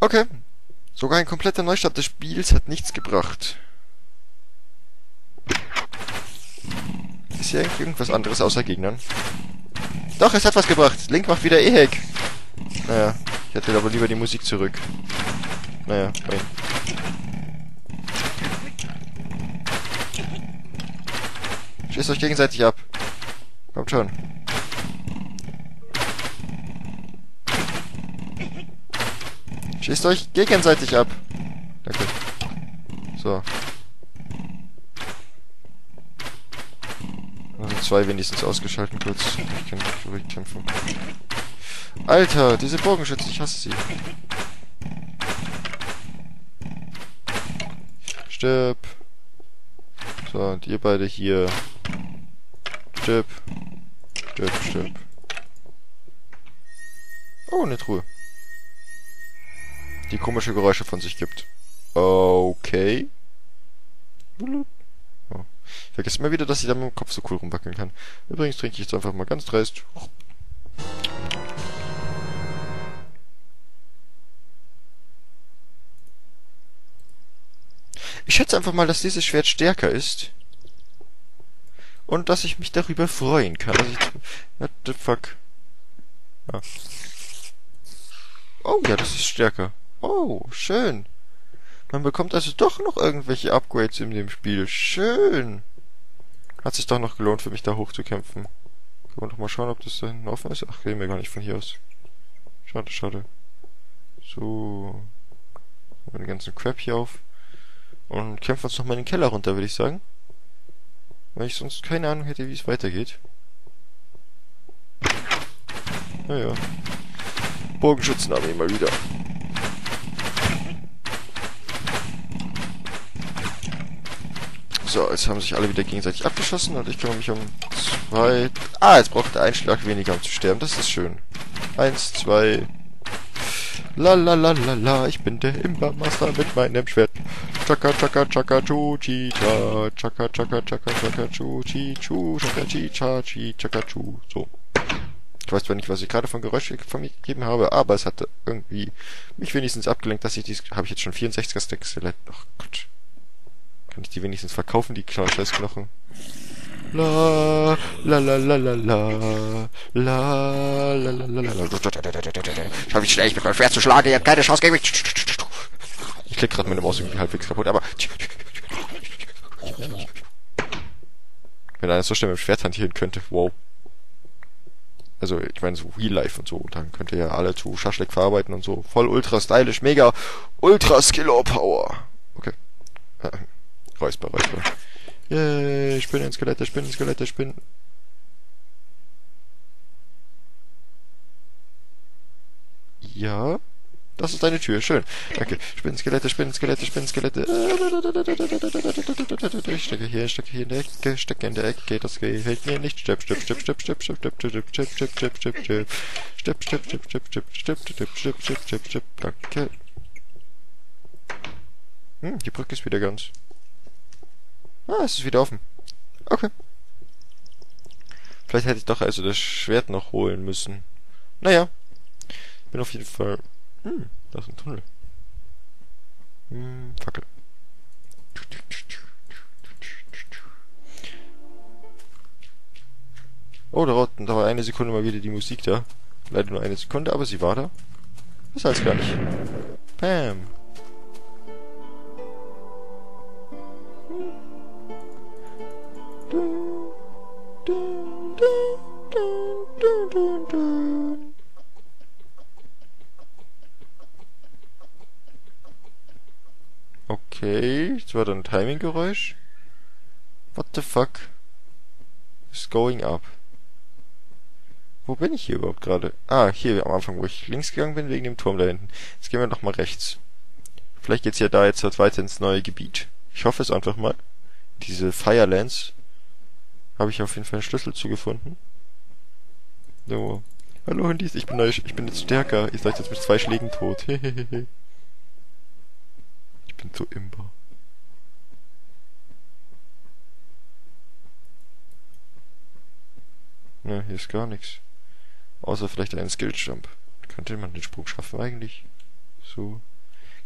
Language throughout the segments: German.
Okay. Sogar ein kompletter Neustart des Spiels hat nichts gebracht. Ist hier irgendwas anderes außer Gegnern? Doch, es hat was gebracht. Link macht wieder E-Hack. Naja, ich hätte aber lieber die Musik zurück. Naja, nein. Schießt euch gegenseitig ab. Kommt schon. Schießt euch gegenseitig ab. Danke. So. Also zwei wenigstens ausgeschalten kurz. Ich kann ruhig kämpfen. Alter, diese Bogenschützen, ich hasse sie. Stirb. So, und ihr beide hier. Stirb. Stirb, stirb. Oh, eine Truhe. Die komische Geräusche von sich gibt. Okay. Oh. Ich vergesse immer wieder, dass ich da mit dem Kopf so cool rumwackeln kann. Übrigens trinke ich jetzt einfach mal ganz dreist. Ich schätze einfach mal, dass dieses Schwert stärker ist. Und dass ich mich darüber freuen kann. Also what the fuck? Ah. Oh ja, das ist stärker. Oh, schön. Man bekommt also doch noch irgendwelche Upgrades in dem Spiel. Schön. Hat sich doch noch gelohnt, für mich da hochzukämpfen. Können wir doch mal schauen, ob das da hinten offen ist. Ach, gehen wir gar nicht von hier aus. Schade, schade. So. Machen wir den ganzen Crap hier auf. Und kämpfen uns nochmal in den Keller runter, würde ich sagen. Weil ich sonst keine Ahnung hätte, wie es weitergeht. Naja. Bogenschützenarmee mal wieder. So, jetzt haben sich alle wieder gegenseitig abgeschossen und ich kümmere mich um zwei... Ah, jetzt braucht der einen Schlag weniger, um zu sterben. Das ist schön. 1, 2... La la la la la, ich bin der Imba-Master mit meinem Schwert. Chaka chaka chaka chu chi cha, chaka chaka chaka chaka chu chi chu, chaka chi cha chi chaka chu. So. Ich weiß zwar nicht, was ich gerade von Geräuschen von mir gegeben habe, aber es hatte irgendwie mich wenigstens abgelenkt, dass ich dies... Habe ich jetzt schon 64er Stacks vielleicht... Ach Gott. Kann ich die wenigstens verkaufen, die Scheißknochen? La la la la la la la la la la la. Schau, wie schnell ich mit meinem Schwert zu schlagen, ihr habt keine Chance gegen mich. Ich klicke gerade mit dem Maus irgendwie halbwegs kaputt, aber... Wenn einer so schnell mit dem Schwert hantieren könnte, wow. Also, ich meine, so Real Life und so. Und dann könnt ihr ja alle zu Schaschlik verarbeiten und so. Voll ultra stylisch, mega ultra Skiller Power. Okay. Räusper, Räusper. Yay, Spinnen, Skelette, Spinnen, Skelette, Spinnen. Ja? Das ist eine Tür, schön. Danke. Spinnen, Skelette, Spinnen, Skelette, Spinnen, Skelette. Ich stecke hier in der Ecke, stecke in der Ecke. Das gefällt mir nicht. Stipp, stipp, stipp, stipp, stipp, stipp, stipp, stipp, stipp, stipp, stipp, stipp, stipp, stipp, stipp, stipp, stipp, stipp, stipp, stipp, stipp, stipp, stipp. Danke. Hm, die Brücke ist wieder ganz. Ah, es ist wieder offen. Okay. Vielleicht hätte ich doch also das Schwert noch holen müssen. Naja. Bin auf jeden Fall... Hm, da ist ein Tunnel. Hm, Fackel. Oh, da war eine Sekunde mal wieder die Musik da. Leider nur eine Sekunde, aber sie war da. Das heißt gar nicht. Bam. Okay, das war dann ein Timing-Geräusch. What the fuck is going up? Wo bin ich hier überhaupt gerade? Ah, hier am Anfang, wo ich links gegangen bin, wegen dem Turm da hinten. Jetzt gehen wir nochmal rechts. Vielleicht geht's ja da jetzt weiter ins neue Gebiet. Ich hoffe es einfach mal. Diese Firelands habe ich auf jeden Fall einen Schlüssel zugefunden. So. Hallo Hundis, ich bin jetzt stärker. Ihr seid jetzt mit 2 Schlägen tot. Hehehe. Ich bin so imbar. Na, hier ist gar nichts. Außer vielleicht einen Skill-Jump. Könnte man den Sprung schaffen eigentlich? So.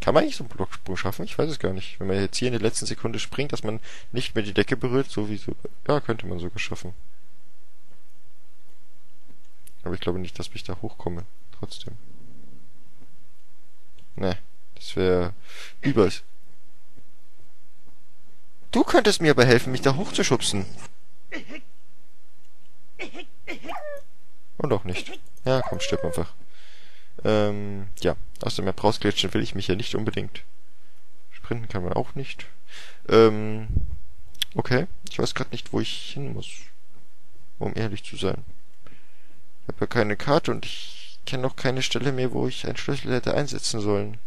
Kann man eigentlich so einen Blocksprung schaffen? Ich weiß es gar nicht. Wenn man jetzt hier in der letzten Sekunde springt, dass man nicht mehr die Decke berührt, so wie so... Ja, könnte man sogar schaffen. Aber ich glaube nicht, dass ich da hochkomme. Trotzdem. Ne, das wäre übelst. Du könntest mir aber helfen, mich da hochzuschubsen. Und auch nicht. Ja, komm, stirb einfach. Ja. Aus dem Map rausglitschen will ich mich ja nicht unbedingt. Sprinten kann man auch nicht. Okay. Ich weiß gerade nicht, wo ich hin muss. Um ehrlich zu sein. Ich habe ja keine Karte und ich kenne auch keine Stelle mehr, wo ich einen Schlüssel hätte einsetzen sollen.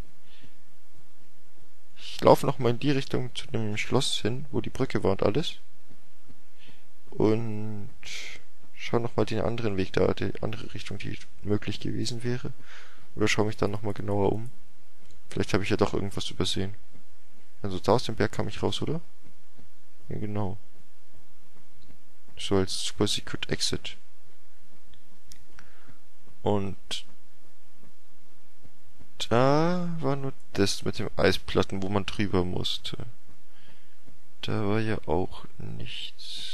Ich laufe nochmal in die Richtung zu dem Schloss hin, wo die Brücke war und alles. Und schau nochmal den anderen Weg da, die andere Richtung, die möglich gewesen wäre. Oder schau mich dann nochmal genauer um. Vielleicht habe ich ja doch irgendwas übersehen. Also da aus dem Berg kam ich raus, oder? Ja, genau. So als Super Secret Exit. Und da war nur das mit dem Eisplatten, wo man drüber musste. Da war ja auch nichts.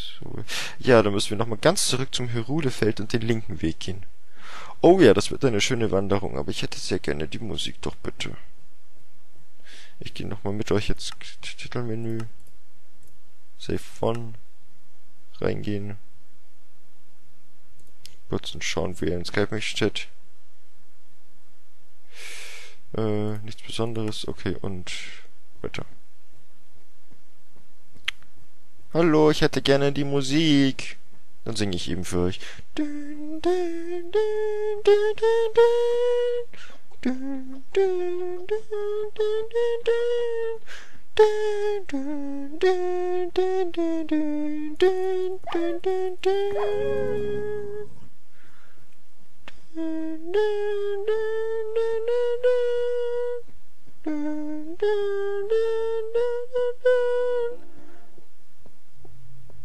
Ja, da müssen wir nochmal ganz zurück zum Hyrulefeld und den linken Weg gehen. Oh ja, das wird eine schöne Wanderung, aber ich hätte sehr gerne die Musik, doch bitte. Ich gehe nochmal mit euch jetzt Titelmenü. Save One. Reingehen. Kurz und schauen, wie er in Skype mich steht. Nichts Besonderes. Okay, und weiter. Hallo, ich hätte gerne die Musik. Dann singe ich eben für euch.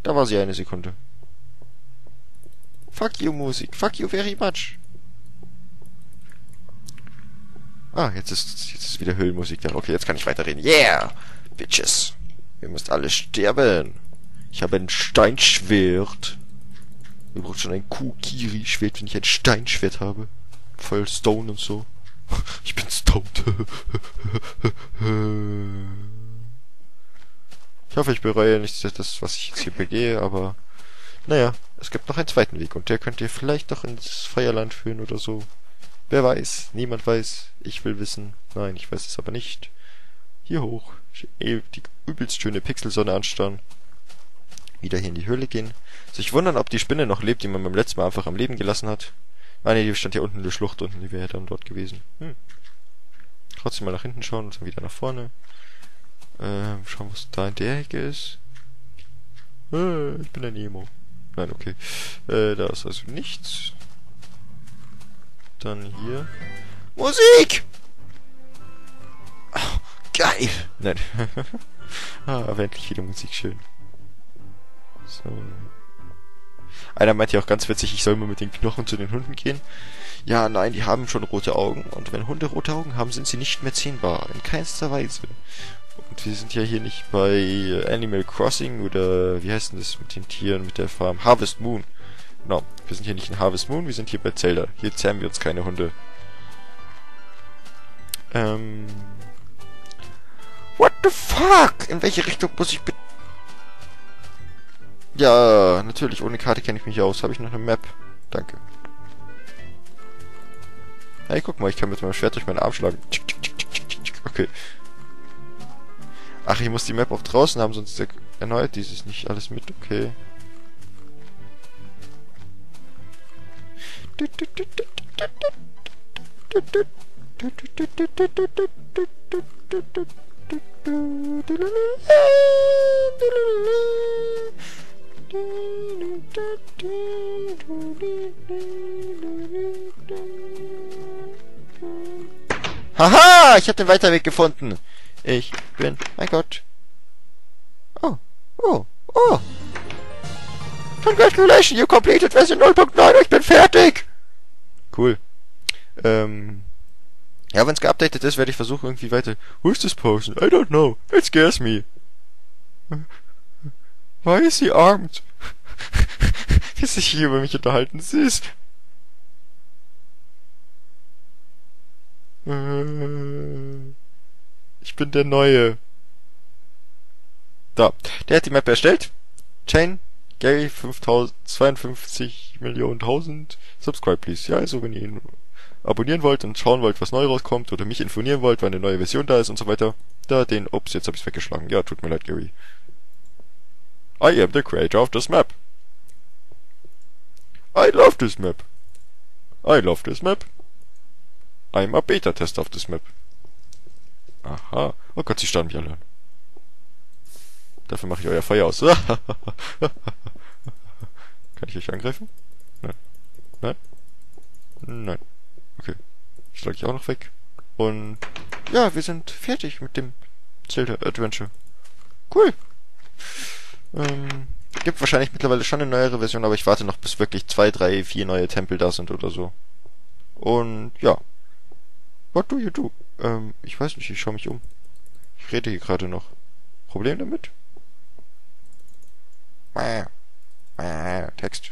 Da war sie eine Sekunde. Fuck you, Musik. Fuck you very much. Ah, jetzt ist wieder Höhlenmusik da. Okay, jetzt kann ich weiterreden. Yeah! Bitches. Ihr müsst alle sterben. Ich habe ein Steinschwert. Ihr braucht schon ein Kukiri-Schwert, wenn ich ein Steinschwert habe. Voll Stone und so. Ich bin stoned. Ich hoffe, ich bereue nicht das, was ich jetzt hier begehe, aber... Naja, es gibt noch einen zweiten Weg und der könnt ihr vielleicht doch ins Fireland führen oder so. Wer weiß, niemand weiß. Ich will wissen. Nein, ich weiß es aber nicht. Hier hoch. Die übelst schöne Pixelsonne anstarren. Wieder hier in die Höhle gehen. Sich wundern, ob die Spinne noch lebt, die man beim letzten Mal einfach am Leben gelassen hat. Ah ne, die stand hier unten in der Schlucht unten, die wäre dann dort gewesen. Trotzdem mal nach hinten schauen und dann wieder nach vorne. Schauen, was da in der Ecke ist. Ich bin ein Nemo. Nein, okay. Da ist also nichts. Dann hier. Musik! Oh, geil! Nein. Aber endlich wieder Musik, schön. So. Einer meint ja auch ganz witzig, ich soll mal mit den Knochen zu den Hunden gehen. Ja, nein, die haben schon rote Augen. Und wenn Hunde rote Augen haben, sind sie nicht mehr zehnbar. In keinster Weise. Und wir sind ja hier nicht bei Animal Crossing oder wie heißt denn das mit den Tieren, mit der Farm? Harvest Moon. Genau, wir sind hier nicht in Harvest Moon, wir sind hier bei Zelda. Hier zähmen wir uns keine Hunde. What the fuck? In welche Richtung muss ich bitte... Ja, natürlich, ohne Karte kenne ich mich aus. Habe ich noch eine Map? Danke. Hey, guck mal, ich kann mit meinem Schwert durch meinen Arm schlagen. Okay. Ach, ich muss die Map auch draußen haben, sonst erneut dieses nicht alles mit. Okay. Haha, ich habe den Weiterweg gefunden. Ich bin... Mein Gott. Oh. Oh. Oh. Congratulations, you completed Version 0.9. Ich bin fertig. Cool. Ja, wenn es geupdatet ist, werde ich versuchen, irgendwie weiter... Who is this person? I don't know. It scares me. Why is he armed? Wie sich hier über mich unterhalten. Süß. Ich bin der Neue. Da. Der hat die Map erstellt. Chain. Gary 52.000.000. Subscribe, please. Ja, also wenn ihr ihn abonnieren wollt und schauen wollt, was neu rauskommt, oder mich informieren wollt, wann eine neue Version da ist und so weiter. Da den... Ups, jetzt habe ich es weggeschlagen. Ja, tut mir leid, Gary. I am the creator of this map. I love this map. I love this map. I'm a Beta-Tester of this map. Aha. Oh Gott, sie starren mich alle an. Dafür mache ich euer Feuer aus. Kann ich euch angreifen? Nein. Nein? Nein. Okay. Ich schlage ich auch noch weg. Und ja, wir sind fertig mit dem Zelda Adventure. Cool. Gibt wahrscheinlich mittlerweile schon eine neuere Version, aber ich warte noch, bis wirklich 2, 3, 4 neue Tempel da sind oder so. Und ja. What do you do? Ich weiß nicht, ich schaue mich um. Ich rede hier gerade noch. Problem damit? Text.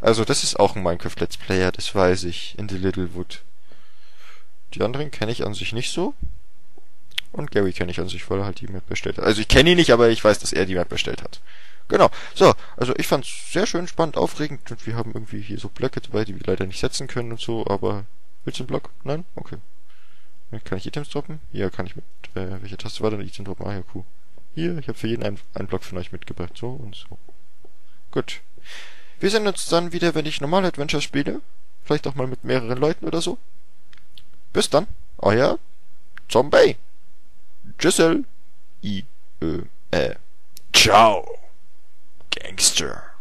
Also das ist auch ein Minecraft Let's Player, das weiß ich, in The Little Wood. Die anderen kenne ich an sich nicht so. Und Gary kenne ich an sich, weil er halt die Map erstellt hat. Also ich kenne ihn nicht, aber ich weiß, dass er die Map erstellt hat. Genau. So, also ich fand's sehr schön, spannend, aufregend. Und wir haben irgendwie hier so Blöcke dabei, die wir leider nicht setzen können und so, aber... Willst du einen Block? Nein? Okay. Kann ich Items droppen? Ja, kann ich mit... welche Taste war denn Item droppen? Ah ja, cool. Hier, ich habe für jeden einen Block von euch mitgebracht. So und so. Gut. Wir sehen uns dann wieder, wenn ich normal Adventure spiele. Vielleicht auch mal mit mehreren Leuten oder so. Bis dann. Euer Zombie. Giselle. Ciao. Gangster.